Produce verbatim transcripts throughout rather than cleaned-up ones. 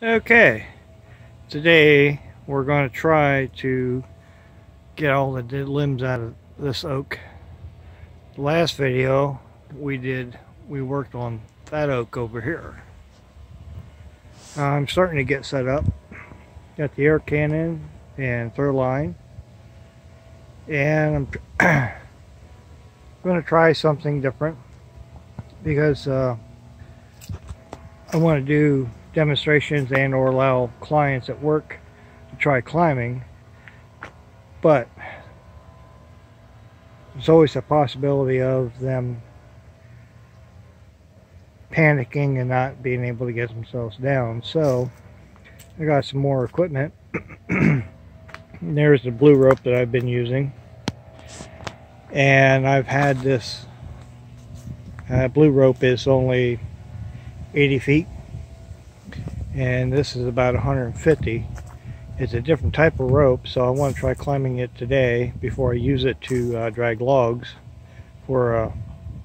Okay, today we're going to try to get all the dead limbs out of this oak. The last video we did, we worked on that oak over here. I'm starting to get set up. Got the air cannon and throw line, and I'm going to try something different because uh, I want to do demonstrations and or allow clients at work to try climbing, but there's always a possibility of them panicking and not being able to get themselves down. So I got some more equipment. There's the blue rope that I've been using, and I've had this uh, blue rope is only eighty feet, and this is about one hundred fifty. It's a different type of rope, so I want to try climbing it today before I use it to uh, drag logs for uh,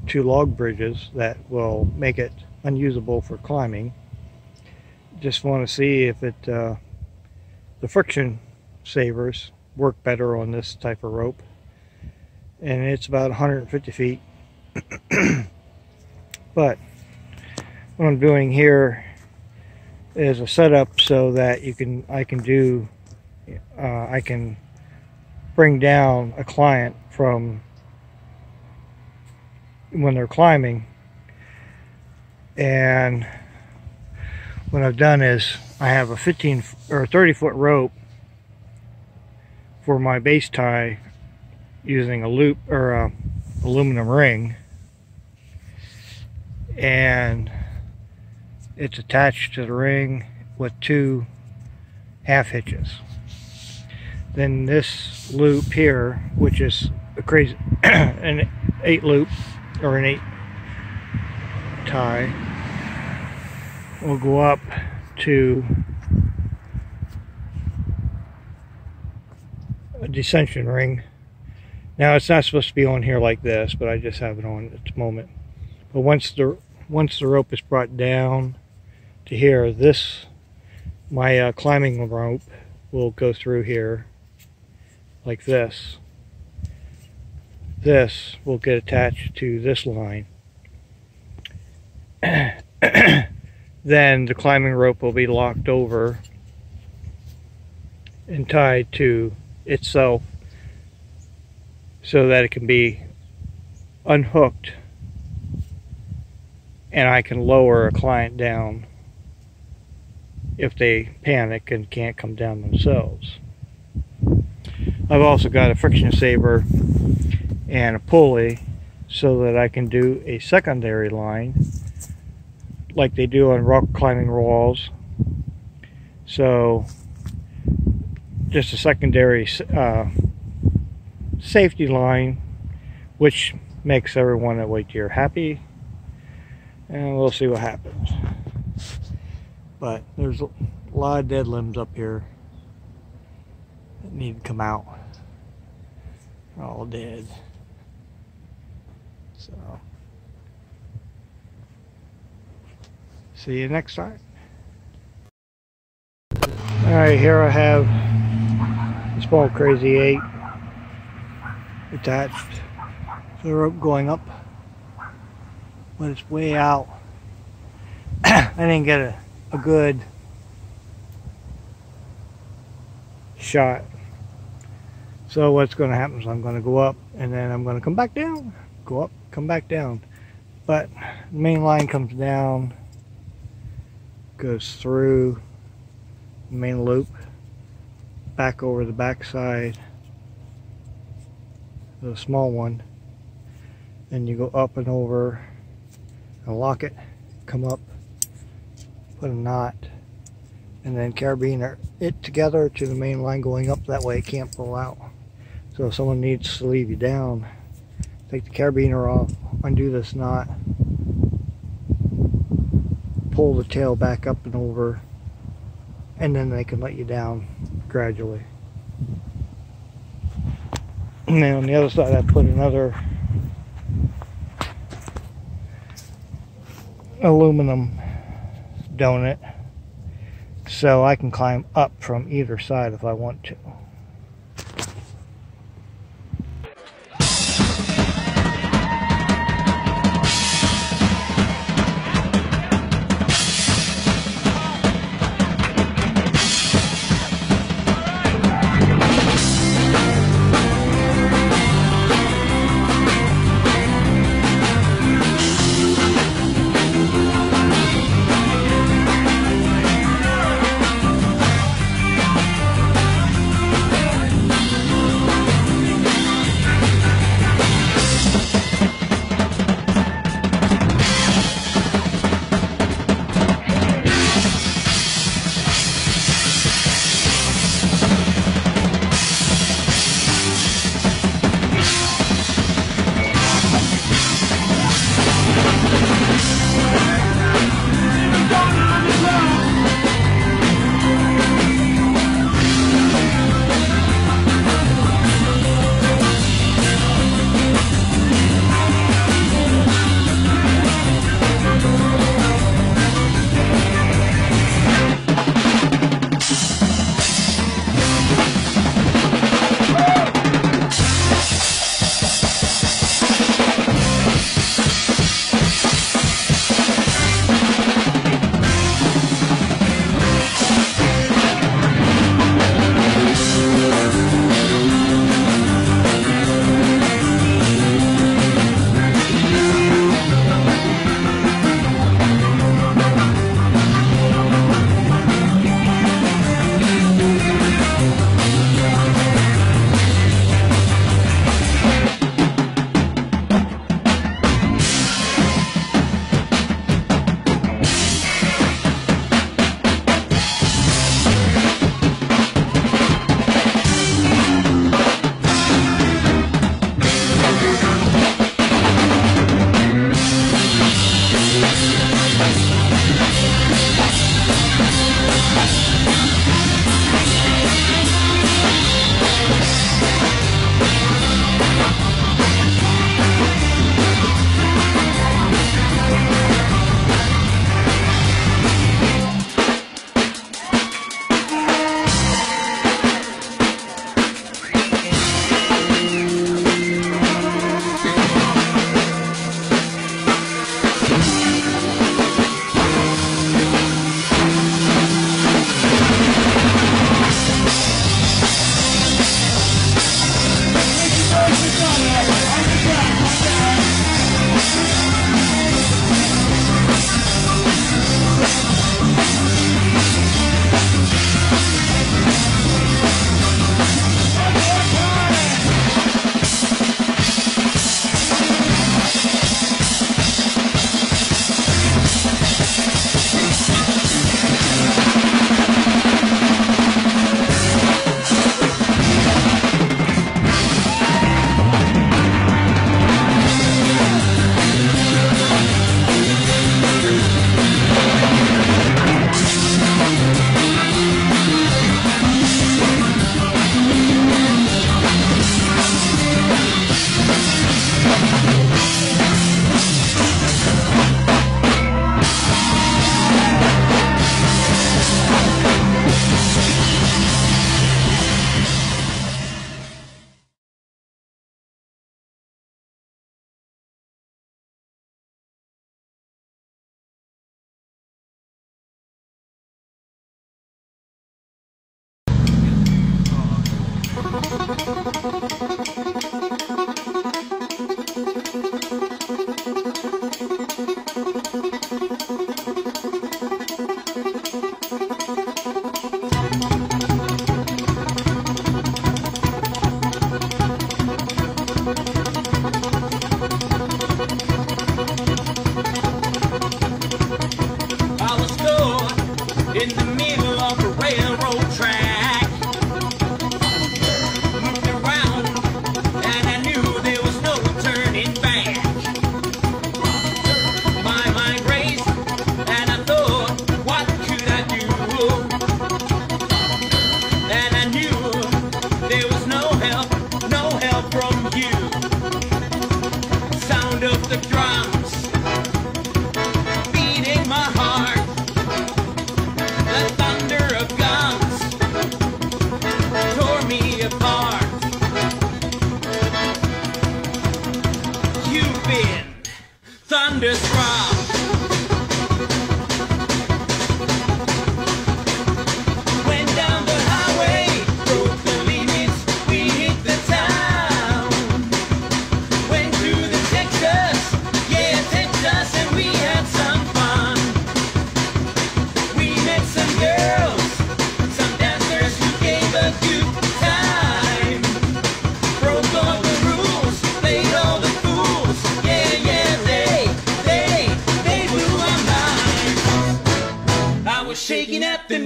two log bridges that will make it unusable for climbing. Just want to see if it uh, the friction savers work better on this type of rope, and it's about one hundred fifty feet. But what I'm doing here is a setup so that you can I can do uh, I can bring down a client from when they're climbing. And what I've done is I have a fifteen or thirty foot rope for my base tie using a loop or a aluminum ring, and it's attached to the ring with two half hitches. Then this loop here, which is a crazy an eight loop or an eight tie, will go up to a descension ring. Now it's not supposed to be on here like this, but I just have it on at the moment. But once the once the rope is brought down to here, this my uh, climbing rope will go through here like this. This will get attached to this line. Then the climbing rope will be locked over and tied to itself so that it can be unhooked, and I can lower a client down if they panic and can't come down themselves. I've also got a friction saver and a pulley so that I can do a secondary line like they do on rock climbing walls. So just a secondary uh, safety line, which makes everyone at White Deer happy. And we'll see what happens. But there's a lot of dead limbs up here that need to come out. They're all dead. So, see you next time. Alright, here I have the small crazy eight attached to the rope going up. But it's way out. I didn't get a, a good shot. So what's going to happen is I'm going to go up and then I'm going to come back down. Go up, come back down. But the main line comes down, goes through the main loop, back over the back side, the small one. Then you go up and over. And lock it, come up, put a knot, and then carabiner it together to the main line going up. That way it can't pull out. So if someone needs to leave you down, take the carabiner off, undo this knot, pull the tail back up and over, and then they can let you down gradually. And then on the other side I put another aluminum donut So I can climb up from either side if I want to. Drums beating my heart, the thunder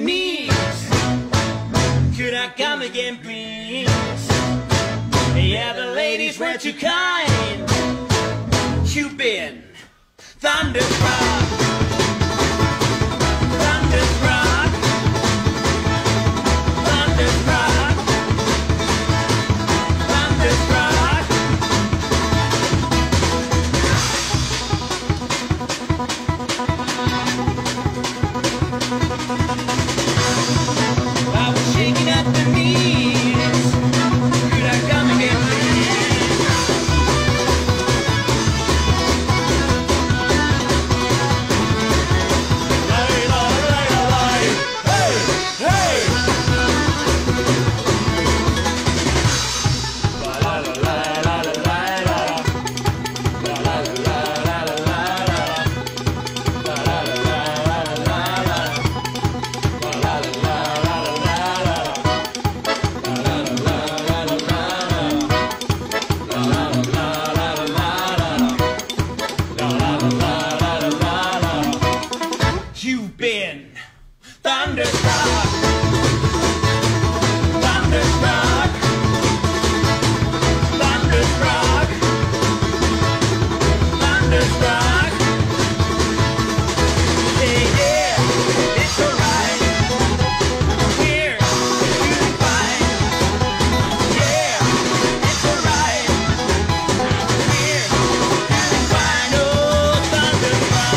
knees. Could I come again, please? Yeah, the ladies were too kind. You've been thunderstruck. You've been thunderstruck, thunderstruck, thunderstruck, thunderstruck. Hey, yeah, it's alright. Here, it's really fine. Yeah, it's alright. Here, it's really fine. Oh, thunderstruck.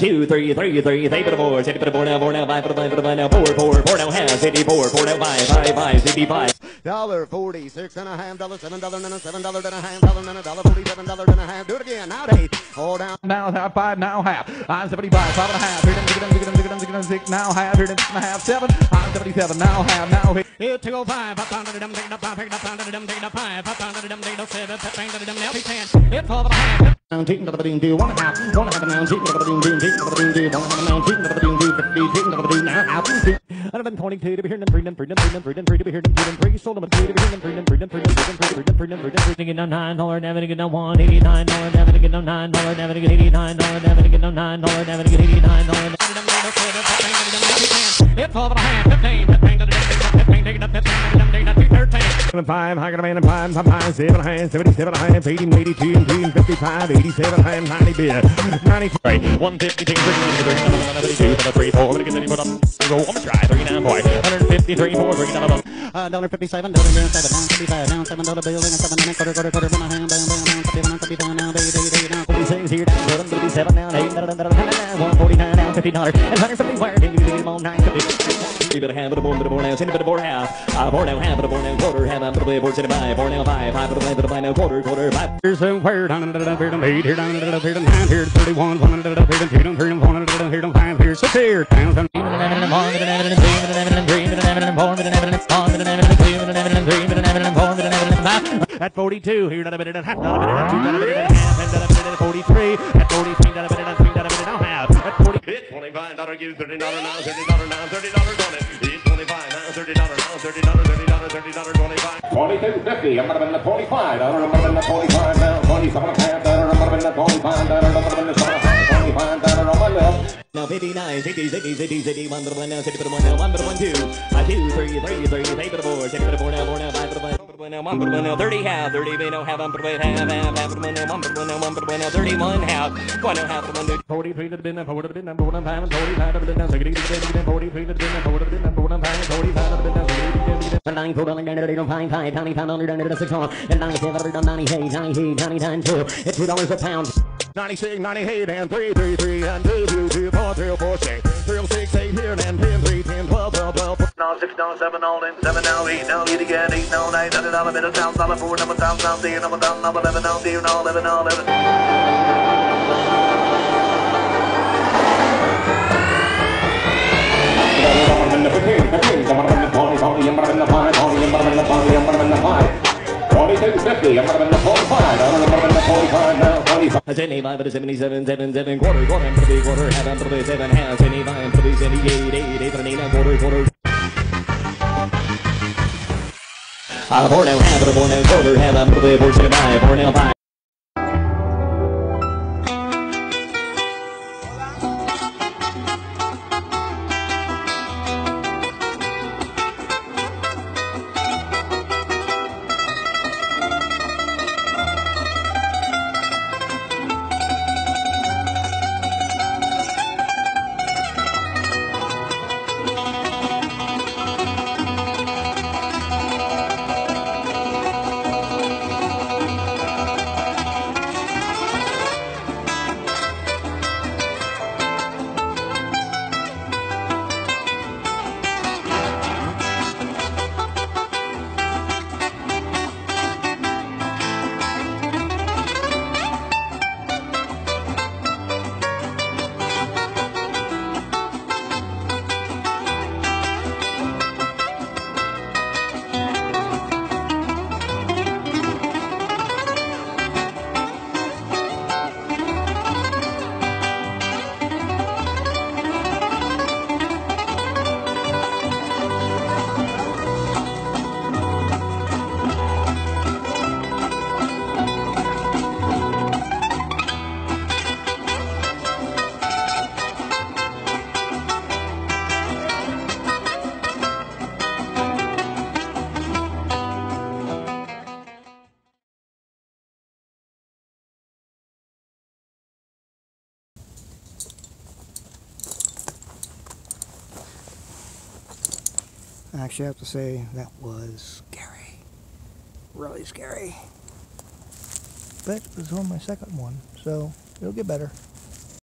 Two, three, three, three, three, but four, city, but four, now, four, now, five, but five, but five, now, four, four, four, now, half, city, four, four, now, five, five, five, city, five. Dollar forty six and a half, dollar seven, dollar and a seven, dollar and a half, dollar and a dollar forty seven, dollar and a half. Do it again. Now eight, all down. Now half five, now half. I'm seventy five, five and a half. Here, six, six, six, now half. Here, six and a half, seven. I'm seventy seven, now half, now eight. Here, two oh five, up down to the dumb, take it up, pick it up, down to the dumb, take it up, five, up down to the dumb, take it up, seven, up down to the dumb, now ten. Here, twelve and a half. One half, one half, one half, one hundred twenty-two to be here, and freedom, freedom, freedom, freedom, freedom, freedom, freedom, free, sold them a three to be here, and freedom, freedom, freedom, freedom, freedom, freedom, freedom, freedom, on nine, dollar, never to get on one, eighty-nine, dollar, never to get on nine, dollar, never to get eighty-nine, dollar, never to get on nine, dollar, never to get eighty-nine, dollar, never to get on nine, dollar, and five, high man and five, five, five, seven, high, seventy-seven, high, eighty, eighty-two, eighty, fifty-five, eighty-seven, high, ninety, beer, ninety-three, one fifty-two, three, four, three, four, go, I'm gonna try, thirty-nine, boy, one fifty-three, four, three, nine, uh, dollar fifty-seven, dollar down, seven, down, fifty-five, down, seven, dollar bill, and seven, and a quarter, quarter, quarter, one, down, down, down, fifty-one, fifty-one, now, day, day, day, now, forty-six, here, down, fifty-seven, now, eight, one forty-nine, now, fifty dollars, and one fifty, where did you get them all, nine, fifty, but a half of the board, but a board now, send it, but a board half. A board now, half of the board now, quarter, half of the board, board, send it by. Board now, five, five of the board, but a board now, quarter, quarter, five. Here's the word, down under the freedom, eight, here, down under the freedom, nine, here, thirty-one, one under the freedom, freedom, freedom, one under the freedom, five, here, six, here, down, down, down, down, down, down, down, down, down, at forty-two, here, down, down, down, down, down, down, down, down, forty-three, at forty-three, down, down, down, down, down, half, at forty-two, it's twenty-five, dollar, give thirty dollars now, thirty dollars now, thirty dollars on it. forty-two fifty, I'm gonna be in the forty-five, I don't remember in the forty-five now, twenty-seven and a half, I don't remember in the forty-five, I don't remember in the forty-five, I don't remember in the forty-five, now fifty-nine, sixty, sixty, sixty, sixty, one, one, now, sixty, one, now, one, one, two, uh, two, three, three, three, eight, four, six, four, now, four, now, five, five, one, now, one, one, now, thirty, half, thirty, we don't have, one, half, half, half, one, now, one, one, now, one, one, now, thirty-one, half, one, now, half, one, two, forty-three, to the bin, forty, to the bin, number one, five, forty-five, to the bin, now, sixty, to the bin, forty-three, to the bin, forty, to the bin, number one, five, forty-five, to the bin, now, nine, four, nine, nine, five, five, nine, five, nine, nine, six, one, and ninety-seven, ninety-eight, ninety-eight, ninety-nine, two, it's two dollars a pound. ninety-six, ninety-eight, and three, three, three, and two, two, two, four, three, four, six, three, six, eight, here, and ten, three, ten, twelve, twelve, twelve, four, now, six, now, seven, all in, seven, now, eight, now, eight again, eight, now, nine, nine, nine, middle town, number four, number down, now, zero, number down, number eleven, now, zero, now, eleven, now, eleven. forty-two fifty, I'm running the forty-five, I'm running the forty-five, now twenty-five. seventy-five, but a seventy-seven, seven, seven, quarter, quarter, and three, quarter, half, and three, seven, half, seventy-five, three, seventy-eight, eight, eight, and eight, and quarter, quarter. I'm born now, half, I'm born now, quarter, half, I'm three, four, seven, five, born now, five. I actually have to say that was scary. Really scary. But it was only my second one, so it'll get better.